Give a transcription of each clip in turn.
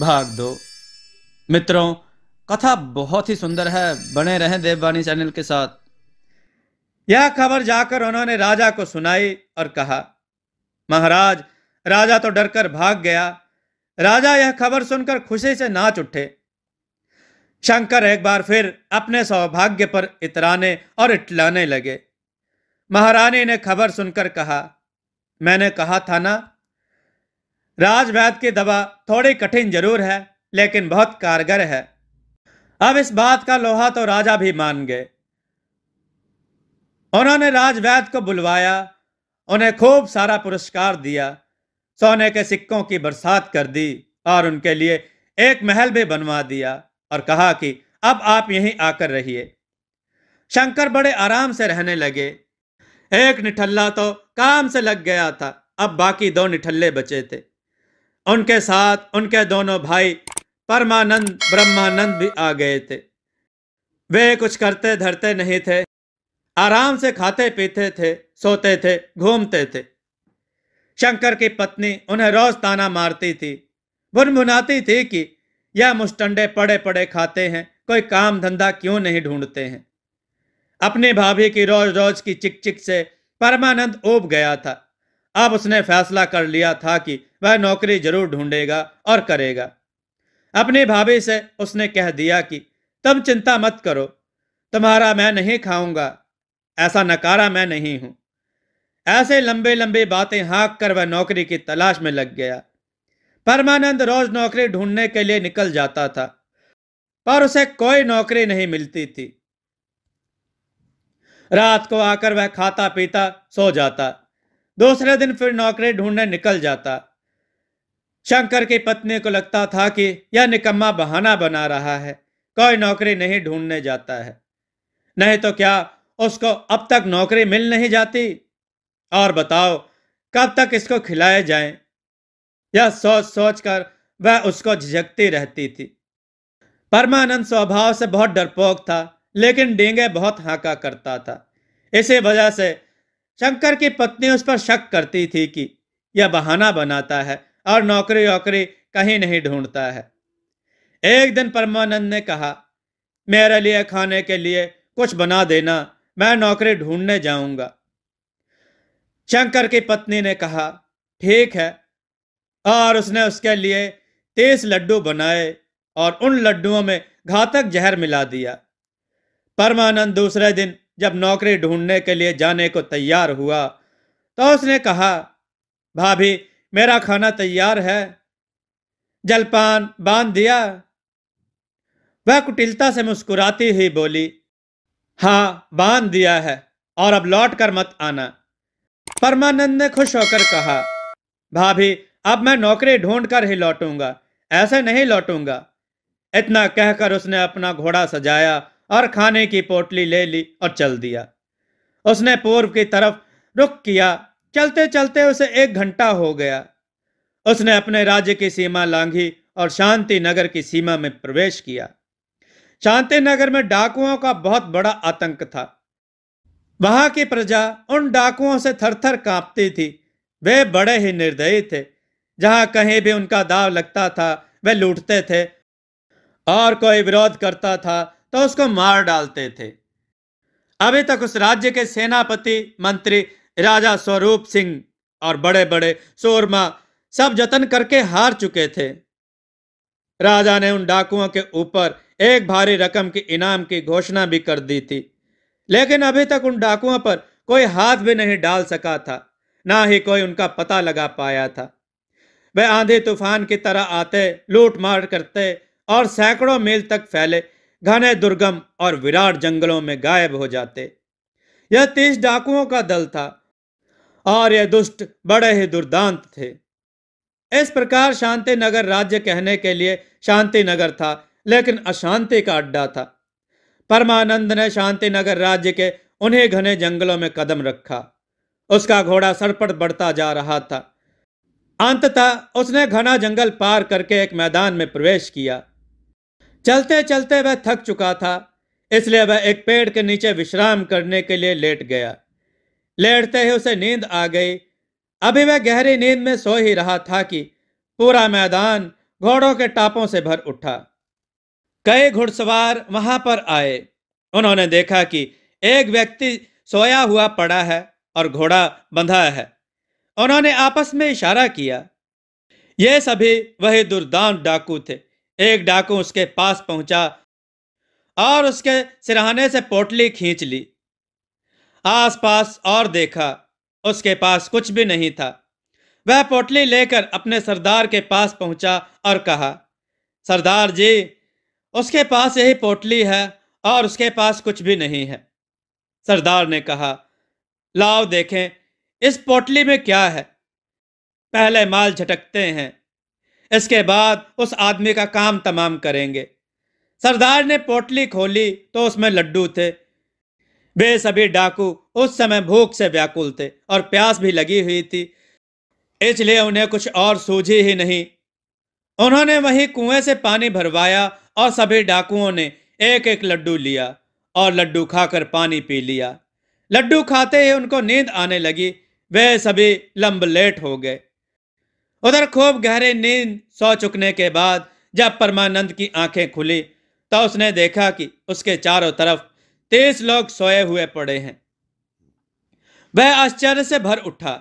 भाग दो। मित्रों, कथा बहुत ही सुंदर है, बने रहें देववाणी चैनल के साथ। यह खबर जाकर उन्होंने राजा को सुनाई और कहा, महाराज, राजा तो डरकर भाग गया। राजा यह खबर सुनकर खुशी से नाच उठे। शंकर एक बार फिर अपने सौभाग्य पर इतराने और इटलाने लगे। महारानी ने खबर सुनकर कहा, मैंने कहा था ना, राजवैद्य की दवा थोड़ी कठिन जरूर है लेकिन बहुत कारगर है। अब इस बात का लोहा तो राजा भी मान गए। उन्होंने राजवैद्य को बुलवाया, उन्हें खूब सारा पुरस्कार दिया, सोने के सिक्कों की बरसात कर दी और उनके लिए एक महल भी बनवा दिया और कहा कि अब आप यहीं आकर रहिए। शंकर बड़े आराम से रहने लगे। एक निठल्ला तो काम से लग गया था, अब बाकी दो निठल्ले बचे थे। उनके साथ उनके दोनों भाई परमानंद ब्रह्मानंद भी आ गए थे। वे कुछ करते धरते नहीं थे, आराम से खाते पीते थे, सोते थे, घूमते थे। शंकर की पत्नी उन्हें रोज ताना मारती थी, भुनभुनाती थी कि यह मुस्टंडे पड़े पड़े खाते हैं, कोई काम धंधा क्यों नहीं ढूंढते हैं। अपनी भाभी की रोज रोज की चिक चिक से परमानंद ऊब गया था। अब उसने फैसला कर लिया था कि वह नौकरी जरूर ढूंढेगा और करेगा। अपनी भाभी से उसने कह दिया कि तुम चिंता मत करो, तुम्हारा मैं नहीं खाऊंगा, ऐसा नकारा मैं नहीं हूं। ऐसे लंबे लंबे बातें हाँक कर वह नौकरी की तलाश में लग गया। परमानंद रोज नौकरी ढूंढने के लिए निकल जाता था पर उसे कोई नौकरी नहीं मिलती थी। रात को आकर वह खाता पीता सो जाता, दूसरे दिन फिर नौकरी ढूंढने निकल जाता। शंकर की पत्नी को लगता था कि यह निकम्मा बहाना बना रहा है, कोई नौकरी नहीं ढूंढने जाता है, नहीं तो क्या उसको अब तक नौकरी मिल नहीं जाती। और बताओ कब तक इसको खिलाए जाएं? यह सोच सोच कर वह उसको झिझकती रहती थी। परमानंद स्वभाव से बहुत डरपोक था लेकिन डींगे बहुत हाँका करता था। इसी वजह से शंकर की पत्नी उस पर शक करती थी कि यह बहाना बनाता है और नौकरी वोकरी कहीं नहीं ढूंढता है। एक दिन परमानंद ने कहा, मेरे लिए खाने के लिए कुछ बना देना, मैं नौकरी ढूंढने जाऊंगा। शंकर की पत्नी ने कहा, ठीक है। और उसने उसके लिए 30 लड्डू बनाए और उन लड्डुओं में घातक जहर मिला दिया। परमानंद दूसरे दिन जब नौकरी ढूंढने के लिए जाने को तैयार हुआ तो उसने कहा, भाभी, मेरा खाना तैयार है, जलपान बांध दिया। वह कुटिलता से मुस्कुराती हुई बोली, हाँ, बांध दिया है और अब लौट कर मत आना। परमानंद ने खुश होकर कहा, भाभी, अब मैं नौकरी ढूंढ कर ही लौटूंगा, ऐसे नहीं लौटूंगा। इतना कहकर उसने अपना घोड़ा सजाया और खाने की पोटली ले ली और चल दिया। उसने पूर्व की तरफ रुख किया, चलते चलते उसे 1 घंटा हो गया। उसने अपने राज्य की सीमा लांघी और शांति नगर की सीमा में प्रवेश किया। शांति नगर में डाकुओं का बहुत बड़ा आतंक था। वहां की प्रजा उन डाकुओं से थरथर कांपती थी। वे बड़े ही निर्दयी थे, जहां कहीं भी उनका दाव लगता था वे लूटते थे और कोई विरोध करता था तो उसको मार डालते थे। अभी तक उस राज्य के सेनापति, मंत्री, राजा स्वरूप सिंह और बड़े बड़े सूरमा सब जतन करके हार चुके थे। राजा ने उन डाकुओं के ऊपर एक भारी रकम की इनाम की घोषणा भी कर दी थी लेकिन अभी तक उन डाकुओं पर कोई हाथ भी नहीं डाल सका था, ना ही कोई उनका पता लगा पाया था। वे आंधी तूफान की तरह आते, लूट मार करते और सैकड़ों मील तक फैले घने दुर्गम और विराट जंगलों में गायब हो जाते। यह 30 डाकुओं का दल था और यह दुष्ट बड़े ही दुर्दांत थे। इस प्रकार शांति नगर राज्य कहने के लिए शांति नगर था लेकिन अशांति का अड्डा था। परमानंद ने शांति नगर राज्य के उन्हीं घने जंगलों में कदम रखा। उसका घोड़ा सरपट बढ़ता जा रहा था। अंततः उसने घना जंगल पार करके एक मैदान में प्रवेश किया। चलते चलते वह थक चुका था, इसलिए वह एक पेड़ के नीचे विश्राम करने के लिए लेट गया। लेटते ही उसे नींद आ गई। अभी वह गहरी नींद में सो ही रहा था कि पूरा मैदान घोड़ों के टापों से भर उठा। कई घुड़सवार वहां पर आए। उन्होंने देखा कि एक व्यक्ति सोया हुआ पड़ा है और घोड़ा बंधा है। उन्होंने आपस में इशारा किया। ये सभी वही दुर्दांत डाकू थे। एक डाकू उसके पास पहुंचा और उसके सिरहाने से पोटली खींच ली। आसपास और देखा, उसके पास कुछ भी नहीं था। वह पोटली लेकर अपने सरदार के पास पहुंचा और कहा, सरदार जी, उसके पास यही पोटली है और उसके पास कुछ भी नहीं है। सरदार ने कहा, लाओ देखें इस पोटली में क्या है। पहले माल झटकते हैं, इसके बाद उस आदमी का काम तमाम करेंगे। सरदार ने पोटली खोली तो उसमें लड्डू थे। वे सभी डाकू उस समय भूख से व्याकुल थे और प्यास भी लगी हुई थी, इसलिए उन्हें कुछ और सूझी ही नहीं। उन्होंने वहीं कुएं से पानी भरवाया और सभी डाकुओं ने एक एक लड्डू लिया और लड्डू खाकर पानी पी लिया। लड्डू खाते ही उनको नींद आने लगी। वे सभी लंबलेट हो गए। उधर खूब गहरे नींद सो चुकने के बाद जब परमानंद की आंखें खुली तो उसने देखा कि उसके चारों तरफ 30 लोग सोए हुए पड़े हैं। वह आश्चर्य से भर उठा।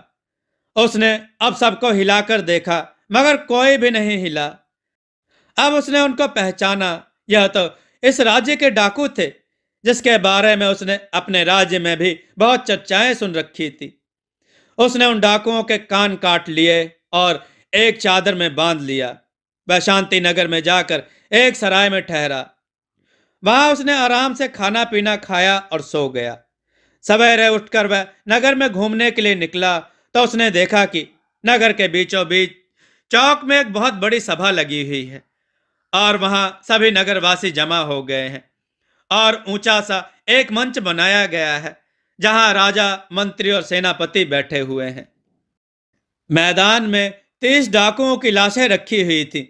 उसने अब सबको हिलाकर देखा, मगर कोई भी नहीं हिला। अब उसने उनको पहचाना। यह तो इस राज्य के डाकू थे जिसके बारे में उसने अपने राज्य में भी बहुत चर्चाएं सुन रखी थी। उसने उन डाकुओं के कान काट लिए और एक चादर में बांध लिया। वह शांति नगर में जाकर एक सराय में ठहरा। वहां उसने आराम से खाना पीना खाया और सो गया। सवेरे उठकर वह नगर में घूमने के लिए निकला तो उसने देखा कि नगर के बीचों बीच चौक में एक बहुत बड़ी सभा लगी हुई है और वहां सभी नगरवासी जमा हो गए हैं और ऊंचा सा एक मंच बनाया गया है जहां राजा, मंत्री और सेनापति बैठे हुए हैं। मैदान में 30 डाकुओं की लाशें रखी हुई थी।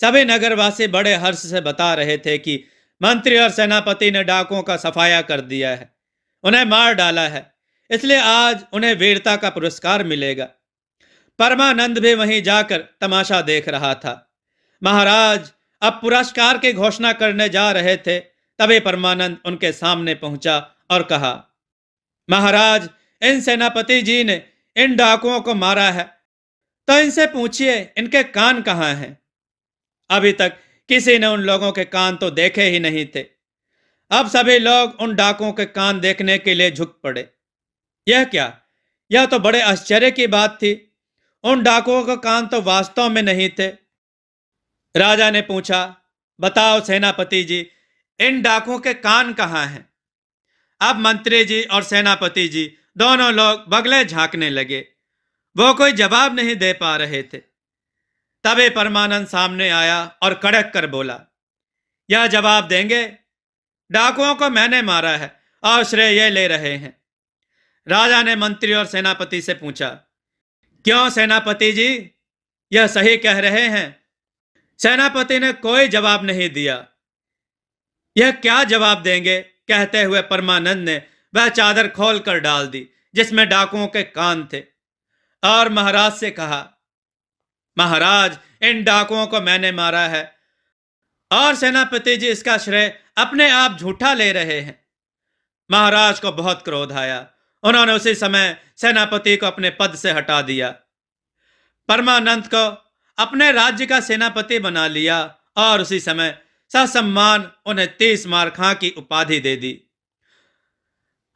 सभी नगरवासी बड़े हर्ष से बता रहे थे कि मंत्री और सेनापति ने डाकुओं का सफाया कर दिया है, उन्हें मार डाला है, इसलिए आज उन्हें वीरता का पुरस्कार मिलेगा। परमानंद भी वहीं जाकर तमाशा देख रहा था। महाराज अब पुरस्कार की घोषणा करने जा रहे थे, तभी परमानंद उनके सामने पहुंचा और कहा, महाराज, इन सेनापति जी ने इन डाकुओं को मारा है, तो इनसे पूछिए इनके कान कहाँ हैं। अभी तक किसी ने उन लोगों के कान तो देखे ही नहीं थे। अब सभी लोग उन डाकुओं के कान देखने के लिए झुक पड़े। यह क्या, यह तो बड़े आश्चर्य की बात थी। उन डाकुओं के कान तो वास्तव में नहीं थे। राजा ने पूछा, बताओ सेनापति जी, इन डाकुओं के कान कहाँ हैं। अब मंत्री जी और सेनापति जी दोनों लोग बगले झांकने लगे। वो कोई जवाब नहीं दे पा रहे थे। तभी परमानंद सामने आया और कड़क कर बोला, यह जवाब देंगे। डाकुओं को मैंने मारा है और श्रेय ये ले रहे हैं। राजा ने मंत्री और सेनापति से पूछा, क्यों सेनापति जी, यह सही कह रहे हैं। सेनापति ने कोई जवाब नहीं दिया। यह क्या जवाब देंगे, कहते हुए परमानंद ने वह चादर खोल कर डाल दी जिसमें डाकुओं के कान थे और महाराज से कहा, महाराज, इन डाकुओं को मैंने मारा है और सेनापति जी इसका श्रेय अपने आप झूठा ले रहे हैं। महाराज को बहुत क्रोध आया। उन्होंने उसी समय सेनापति को अपने पद से हटा दिया। परमानंद को अपने राज्य का सेनापति बना लिया और उसी समय ससम्मान उन्हें 30 मारखां की उपाधि दे दी।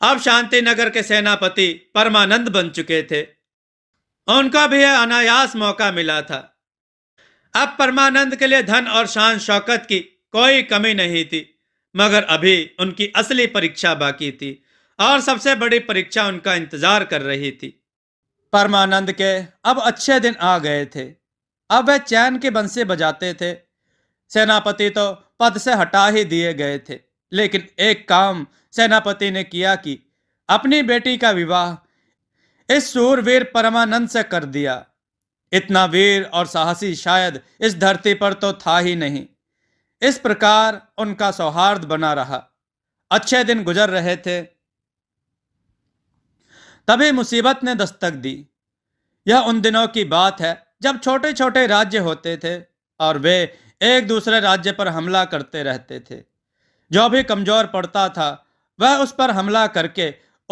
अब शांति नगर के सेनापति परमानंद बन चुके थे। उनका भी यह अनायास मौका मिला था। अब परमानंद के लिए धन और शान शौकत की कोई कमी नहीं थी, मगर अभी उनकी असली परीक्षा बाकी थी और सबसे बड़ी परीक्षा उनका इंतजार कर रही थी। परमानंद के अब अच्छे दिन आ गए थे। अब वह चैन के बंसे बजाते थे। सेनापति तो पद से हटा ही दिए गए थे, लेकिन एक काम सेनापति ने किया कि अपनी बेटी का विवाह इस सूरवीर परमानंद से कर दिया। इतना वीर और साहसी शायद इस धरती पर तो था ही नहीं। इस प्रकार उनका सौहार्द बना रहा। अच्छे दिन गुजर रहे थे, तभी मुसीबत ने दस्तक दी। यह उन दिनों की बात है जब छोटे छोटे राज्य होते थे और वे एक दूसरे राज्य पर हमला करते रहते थे। जो भी कमज़ोर पड़ता था वह उस पर हमला करके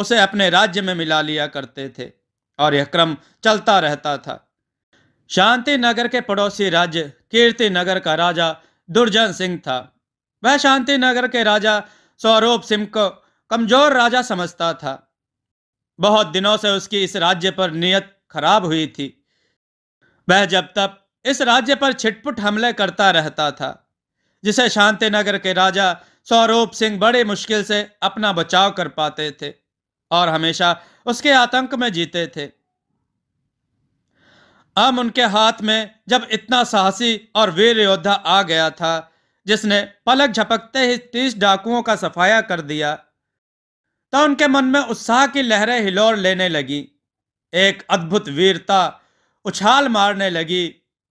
उसे अपने राज्य में मिला लिया करते थे और यह क्रम चलता रहता था। शांति नगर के पड़ोसी राज्य कीर्ति नगर का राजा दुर्जन सिंह था। वह शांति नगर के राजा स्वरूप सिंह को कमज़ोर राजा समझता था। बहुत दिनों से उसकी इस राज्य पर नीयत खराब हुई थी। वह जब तक इस राज्य पर छिटपुट हमले करता रहता था, जिसे शांति नगर के राजा स्वरूप सिंह बड़ी मुश्किल से अपना बचाव कर पाते थे और हमेशा उसके आतंक में जीते थे। अब उनके हाथ में जब इतना साहसी और वीर योद्धा आ गया था जिसने पलक झपकते ही 30 डाकुओं का सफाया कर दिया, तो उनके मन में उत्साह की लहरें हिलोर लेने लगी। एक अद्भुत वीरता उछाल मारने लगी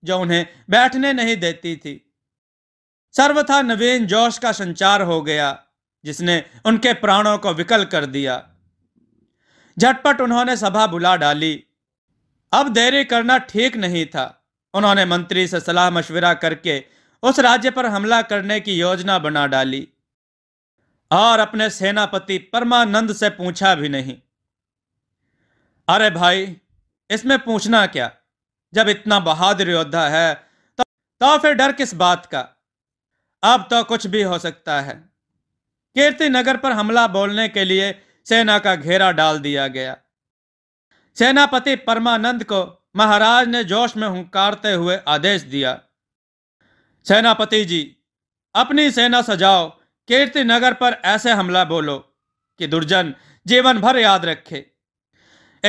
जो उन्हें बैठने नहीं देती थी। सर्वथा नवीन जोश का संचार हो गया जिसने उनके प्राणों को विकल कर दिया। झटपट उन्होंने सभा बुला डाली। अब देरी करना ठीक नहीं था। उन्होंने मंत्री से सलाह मशविरा करके उस राज्य पर हमला करने की योजना बना डाली और अपने सेनापति परमानंद से पूछा भी नहीं। अरे भाई, इसमें पूछना क्या, जब इतना बहादुर योद्धा है तो फिर डर किस बात का। अब तो कुछ भी हो सकता है। कीर्ति नगर पर हमला बोलने के लिए सेना का घेरा डाल दिया गया। सेनापति परमानंद को महाराज ने जोश में हुंकारते हुए आदेश दिया, सेनापति जी, अपनी सेना सजाओ, कीर्ति नगर पर ऐसे हमला बोलो कि दुर्जन जीवन भर याद रखे।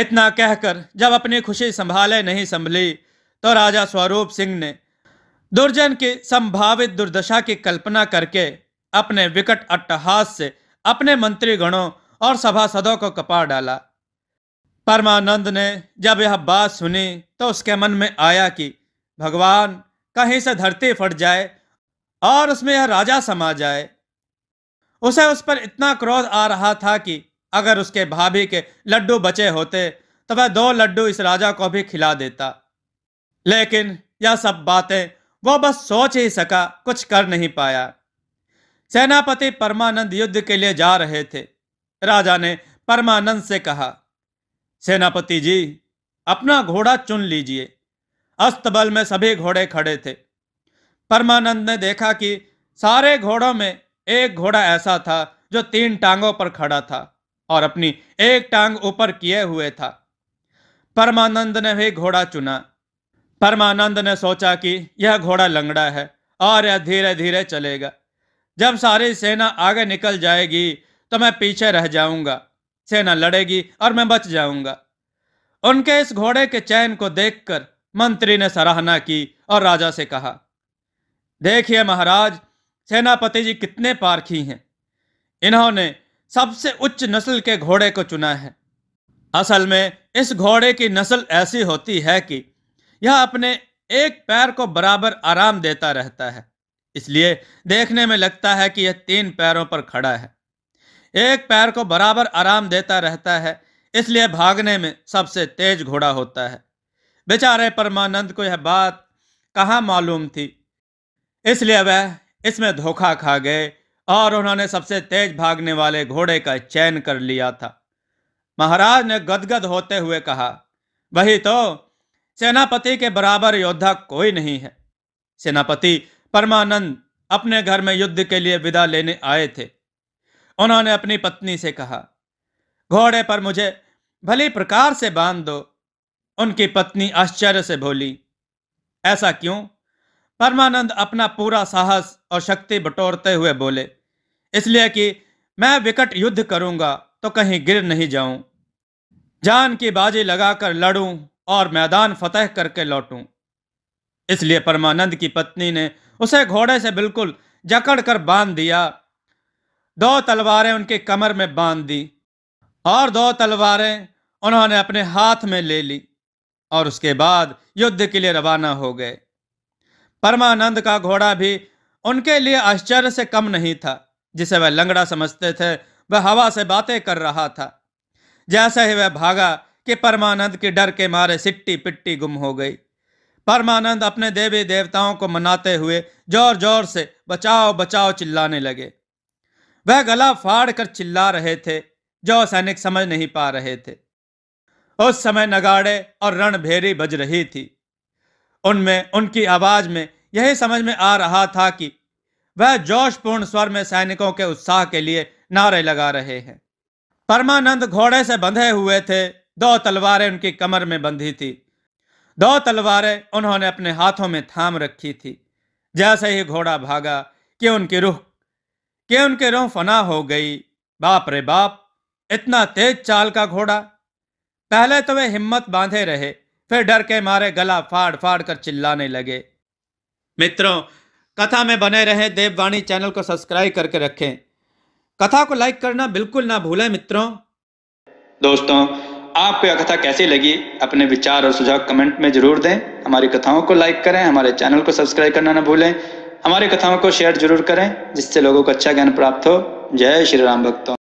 इतना कहकर जब अपनी खुशी संभाले नहीं संभली तो राजा स्वरूप सिंह ने दुर्जन की संभावित दुर्दशा की कल्पना करके अपने विकट अट्टहास से अपने मंत्रीगणों और सभासदों को कपा डाला। परमानंद ने जब यह बात सुनी तो उसके मन में आया कि भगवान, कहीं से धरती फट जाए और उसमें यह राजा समा जाए। उसे उस पर इतना क्रोध आ रहा था कि अगर उसके भाभी के लड्डू बचे होते तो वह 2 लड्डू इस राजा को भी खिला देता। लेकिन यह सब बातें वो बस सोच ही सका, कुछ कर नहीं पाया। सेनापति परमानंद युद्ध के लिए जा रहे थे। राजा ने परमानंद से कहा, सेनापति जी, अपना घोड़ा चुन लीजिए। अस्तबल में सभी घोड़े खड़े थे। परमानंद ने देखा कि सारे घोड़ों में एक घोड़ा ऐसा था जो 3 टांगों पर खड़ा था और अपनी एक टांग ऊपर किए हुए था। परमानंद ने भी घोड़ा चुना। परमानंद ने सोचा कि यह घोड़ा लंगड़ा है और यह धीरे धीरे चलेगा। जब सारी सेना आगे निकल जाएगी तो मैं पीछे रह जाऊंगा। सेना लड़ेगी और मैं बच जाऊंगा। उनके इस घोड़े के चयन को देखकर मंत्री ने सराहना की और राजा से कहा, देखिए महाराज, सेनापति जी कितने पारखी हैं। इन्होंने सबसे उच्च नस्ल के घोड़े को चुना है। असल में इस घोड़े की नस्ल ऐसी होती है कि यह अपने एक पैर को बराबर आराम देता रहता है, इसलिए देखने में लगता है कि यह 3 पैरों पर खड़ा है। एक पैर को बराबर आराम देता रहता है, इसलिए भागने में सबसे तेज घोड़ा होता है। बेचारे परमानंद को यह बात कहाँ मालूम थी, इसलिए वह इसमें धोखा खा गए और उन्होंने सबसे तेज भागने वाले घोड़े का चयन कर लिया था। महाराज ने गदगद होते हुए कहा, वही तो, सेनापति के बराबर योद्धा कोई नहीं है। सेनापति परमानंद अपने घर में युद्ध के लिए विदा लेने आए थे। उन्होंने अपनी पत्नी से कहा, घोड़े पर मुझे भली प्रकार से बांध दो। उनकी पत्नी आश्चर्य से बोली, ऐसा क्यों? परमानंद अपना पूरा साहस और शक्ति बटोरते हुए बोले, इसलिए कि मैं विकट युद्ध करूंगा तो कहीं गिर नहीं जाऊं, जान की बाजी लगाकर लड़ूं और मैदान फतेह करके लौटूं। इसलिए परमानंद की पत्नी ने उसे घोड़े से बिल्कुल जकड़ कर बांध दिया। 2 तलवारें उनके कमर में बांध दी और 2 तलवारें उन्होंने अपने हाथ में ले ली और उसके बाद युद्ध के लिए रवाना हो गए। परमानंद का घोड़ा भी उनके लिए आश्चर्य से कम नहीं था। जिसे वह लंगड़ा समझते थे, वह हवा से बातें कर रहा था। जैसे ही वह भागा कि परमानंद की डर के मारे सिट्टी पिट्टी गुम हो गई। परमानंद अपने देवी देवताओं को मनाते हुए जोर जोर से बचाओ बचाओ चिल्लाने लगे। वह गला फाड़ कर चिल्ला रहे थे जो सैनिक समझ नहीं पा रहे थे। उस समय नगाड़े और रणभेरी बज रही थी। उनमें उनकी आवाज में यही समझ में आ रहा था कि वह जोशपूर्ण स्वर में सैनिकों के उत्साह के लिए नारे लगा रहे हैं। परमानंद घोड़े से बंधे हुए थे। दो तलवारें उनकी कमर में बंधी थी। दो तलवारें उन्होंने अपने हाथों में थाम रखी थी। जैसे ही घोड़ा भागा कि उनकी रूह फना हो गई। बाप रे बाप, इतना तेज चाल का घोड़ा! पहले तो वे हिम्मत बांधे रहे, फिर डर के मारे गला फाड़ फाड़ कर चिल्लाने लगे। मित्रों, कथा में बने रहे। देववाणी चैनल को सब्सक्राइब करके रखें। कथा को लाइक करना बिल्कुल ना भूलें। मित्रों, दोस्तों, आपको यह कथा कैसी लगी? अपने विचार और सुझाव कमेंट में जरूर दें। हमारी कथाओं को लाइक करें। हमारे चैनल को सब्सक्राइब करना ना भूलें। हमारी कथाओं को शेयर जरूर करें जिससे लोगों को अच्छा ज्ञान प्राप्त हो। जय श्री राम भक्तों।